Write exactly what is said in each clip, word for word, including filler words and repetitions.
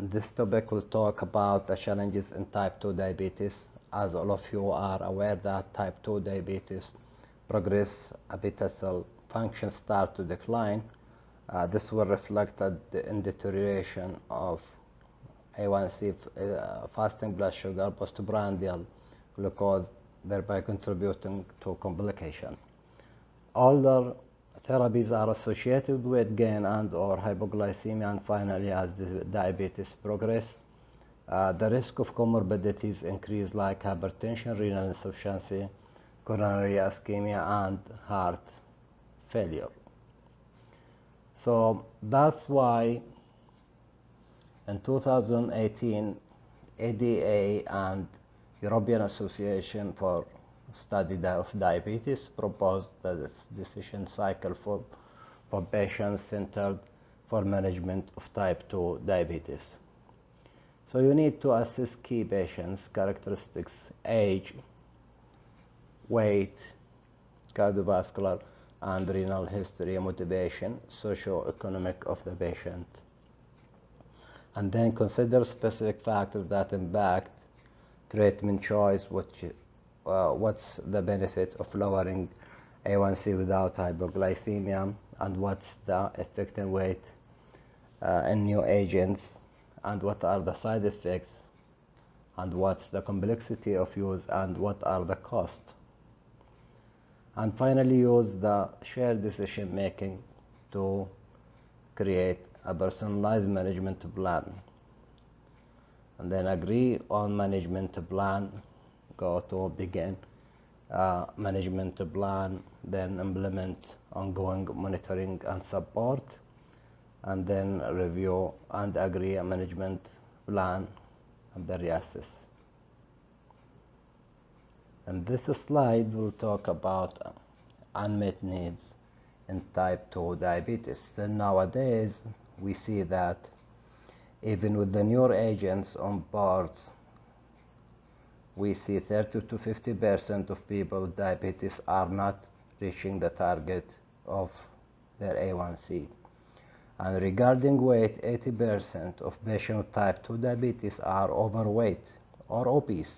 this topic will talk about the challenges in type two diabetes. As all of you are aware that type two diabetes progress, beta cell function start to decline. Uh, this will reflect in deterioration of A one C, uh, fasting blood sugar, postprandial glucose, thereby contributing to complication. Older therapies are associated with gain and or hypoglycemia, and finally, as the diabetes progress, uh, the risk of comorbidities increase like hypertension, renal insufficiency, coronary ischemia, and heart failure. So that's why in two thousand eighteen, A D A and European Association for Study of Diabetes proposed the decision cycle for, for patients centered for management of type two diabetes. So you need to assess key patients' characteristics: age, weight, cardiovascular and renal history, motivation, socio-economic of the patient, and then consider specific factors that impact treatment choice, which uh, what's the benefit of lowering A one C without hypoglycemia, and what's the effect in weight uh, in new agents, and what are the side effects, and what's the complexity of use, and what are the costs. And finally, use the shared decision making to create a personalized management plan, and then agree on management plan. Go to begin uh, management plan, then implement ongoing monitoring and support, and then review and agree a management plan, and then reassess. And this slide will talk about unmet needs in type two diabetes. And nowadays we see that even with the newer agents on boards, we see thirty to fifty percent of people with diabetes are not reaching the target of their A one C. And regarding weight, eighty percent of patients with type two diabetes are overweight or obese.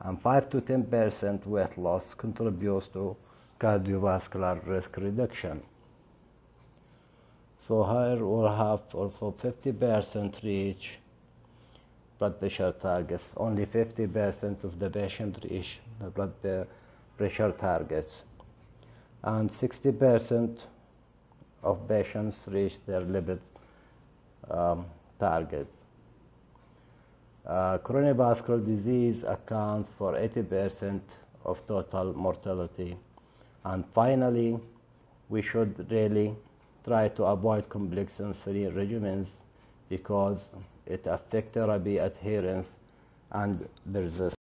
And five to ten percent weight loss contributes to cardiovascular risk reduction. So here we'll have also fifty percent reach blood pressure targets. Only fifty percent of the patients reach the blood pressure targets. And sixty percent of patients reach their lipid um, targets. Uh, coronary vascular disease accounts for eighty percent of total mortality. And finally, we should really try to avoid complex insulin regimens because it affects therapy adherence, and there is a